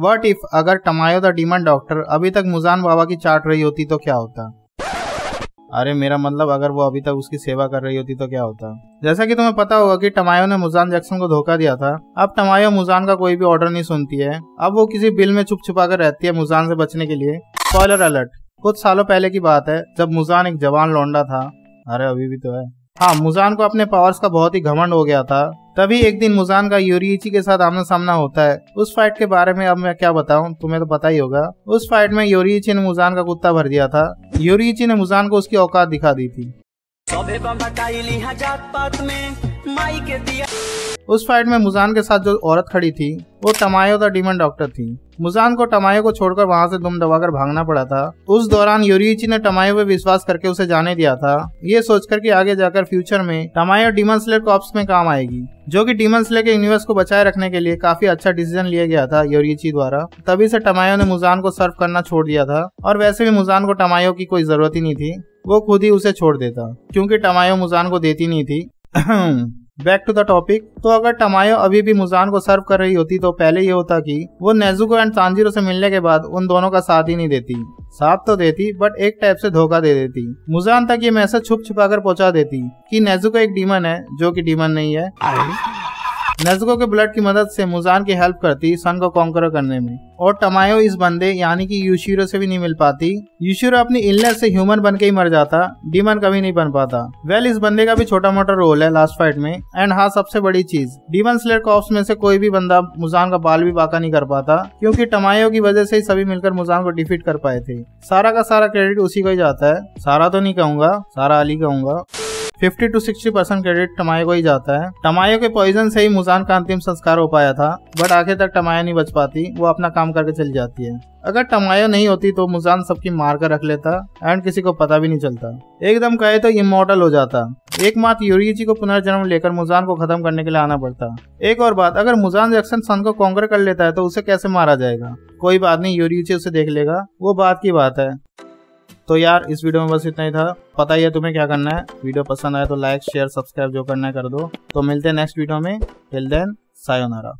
What if अगर टमायो the demon doctor अभी तक मुजान बाबा की चाट रही होती तो क्या होता? अरे मेरा मतलब अगर वो अभी तक उसकी सेवा कर रही होती तो क्या होता। जैसा कि तुम्हें पता होगा कि टमायो ने मुजान जैक्सन को धोखा दिया था। अब टमायो मुजान का कोई भी ऑर्डर नहीं सुनती है। अब वो किसी बिल में छुप छुपा कर रहती है मुजान से बचने के लिए। स्पॉइलर अलर्ट, कुछ सालों पहले की बात है जब मुजान एक जवान लौंडा था। अरे अभी भी तो है। हाँ, मुजान को अपने पावर्स का बहुत ही घमंड हो गया था। तभी एक दिन मुजान का योरीइची के साथ आमना सामना होता है। उस फाइट के बारे में अब मैं क्या बताऊं, तुम्हें तो पता ही होगा। उस फाइट में योरीइची ने मुजान का कुत्ता भर दिया था। योरीइची ने मुजान को उसकी औकात दिखा दी थी। उस फाइट में मुजान के साथ जो औरत खड़ी थी वो टमायो द डीमन डॉक्टर थी। मुजान को टमायो को छोड़कर वहाँ से दुम दबाकर भागना पड़ा था। उस दौरान योरीइची ने टमायो पे विश्वास करके उसे जाने दिया था, ये सोचकर कि आगे जाकर फ्यूचर में टमायो डीमन स्लेयर कॉर्प्स में काम आएगी, जो कि डीमन स्लेयर के यूनिवर्स को बचाए रखने के लिए काफी अच्छा डिसीजन लिया गया था योरीइची द्वारा। तभी से टमायो ने मुजान को सर्व करना छोड़ दिया था और वैसे भी मुजान को टमायो की कोई जरूरत ही नहीं थी, वो खुद ही उसे छोड़ देता क्योंकि टमायो मुजान को देती नहीं थी। बैक टू द टॉपिक, तो अगर टमायो अभी भी मुजान को सर्व कर रही होती तो पहले ये होता कि वो नेजुको एंड तांजिरो से मिलने के बाद उन दोनों का साथ ही नहीं देती। साथ तो देती बट एक टाइप से धोखा दे देती। मुजान तक ये मैसेज छुप छुपा कर पहुँचा देती कि नेजुको एक डीमन है जो कि डीमन नहीं है। नेजुको के ब्लड की मदद से मुजान की हेल्प करती सन को कॉन्कर करने में। और टमायो इस बंदे यानी कि युशिरो से भी नहीं मिल पाती। युशिरो अपनी इलनेस से ह्यूमन बनके ही मर जाता, डीमन कभी नहीं बन पाता। वेल इस बंदे का भी छोटा मोटा रोल है लास्ट फाइट में। एंड हाँ, सबसे बड़ी चीज, डीमन स्लेयर कॉर्प्स में से कोई भी बंदा मुजान का बाल भी बाका नहीं कर पाता क्योंकि टमायो की वजह से ही सभी मिलकर मुजान को डिफीट कर पाए थे। सारा का सारा क्रेडिट उसी को ही जाता है। सारा तो नहीं कहूँगा, सारा अली कहूँगा। 50 to 60% क्रेडिट टमायो को ही जाता है। टमायो के पॉइजन से ही मुजान का अंतिम संस्कार हो पाया था बट आखिर तक टमायो नहीं बच पाती, वो अपना काम करके चली जाती है। अगर टमायो नहीं होती तो मुजान सबकी मार कर रख लेता एंड किसी को पता भी नहीं चलता, एकदम कहे तो इमॉर्टल हो जाता। एकमात्र योरीइची को पुनर्जन्म लेकर मुजान को खत्म करने के लिए आना पड़ता। एक और बात, अगर मुजान जैक्सन सन को कॉन्कर कर लेता है तो उसे कैसे मारा जाएगा? कोई बात नहीं, योरीइची उसे देख लेगा, वो बात की बात है। तो यार इस वीडियो में बस इतना ही था। पता ही है तुम्हें क्या करना है, वीडियो पसंद आया तो लाइक शेयर सब्सक्राइब जो करना है कर दो। तो मिलते हैं नेक्स्ट वीडियो में, टिल देन सायोनारा।